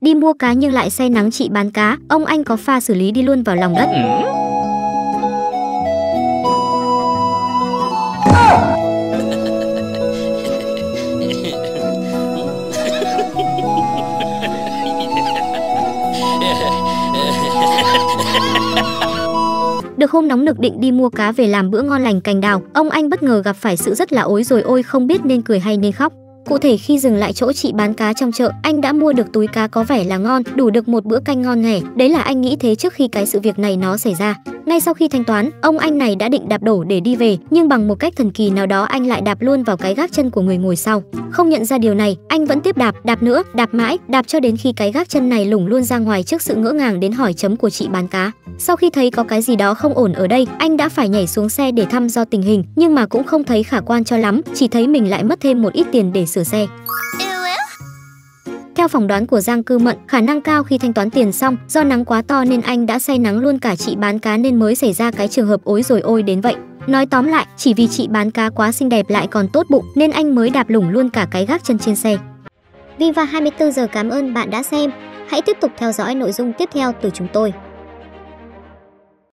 Đi mua cá nhưng lại say nắng chị bán cá, ông anh có pha xử lý đi luôn vào lòng đất. Được hôm nóng nực định đi mua cá về làm bữa ngon lành canh đào, ông anh bất ngờ gặp phải sự rất là ối rồi ôi, không biết nên cười hay nên khóc. Cụ thể khi dừng lại chỗ chị bán cá trong chợ, anh đã mua được túi cá có vẻ là ngon, đủ được một bữa canh ngon nghẻ. Đấy là anh nghĩ thế trước khi cái sự việc này nó xảy ra. Ngay sau khi thanh toán, ông anh này đã định đạp đổ để đi về, nhưng bằng một cách thần kỳ nào đó anh lại đạp luôn vào cái gác chân của người ngồi sau. Không nhận ra điều này, anh vẫn tiếp đạp, đạp nữa, đạp mãi, đạp cho đến khi cái gác chân này lủng luôn ra ngoài trước sự ngỡ ngàng đến hỏi chấm của chị bán cá. Sau khi thấy có cái gì đó không ổn ở đây, anh đã phải nhảy xuống xe để thăm dò tình hình, nhưng mà cũng không thấy khả quan cho lắm, chỉ thấy mình lại mất thêm một ít tiền để sửa xe. Theo phỏng đoán của Giang Cư Mận, khả năng cao khi thanh toán tiền xong, do nắng quá to nên anh đã say nắng luôn cả chị bán cá nên mới xảy ra cái trường hợp ối rồi ôi đến vậy. Nói tóm lại, chỉ vì chị bán cá quá xinh đẹp lại còn tốt bụng nên anh mới đạp lủng luôn cả cái gác chân trên xe. Viva 24 giờ cảm ơn bạn đã xem. Hãy tiếp tục theo dõi nội dung tiếp theo từ chúng tôi.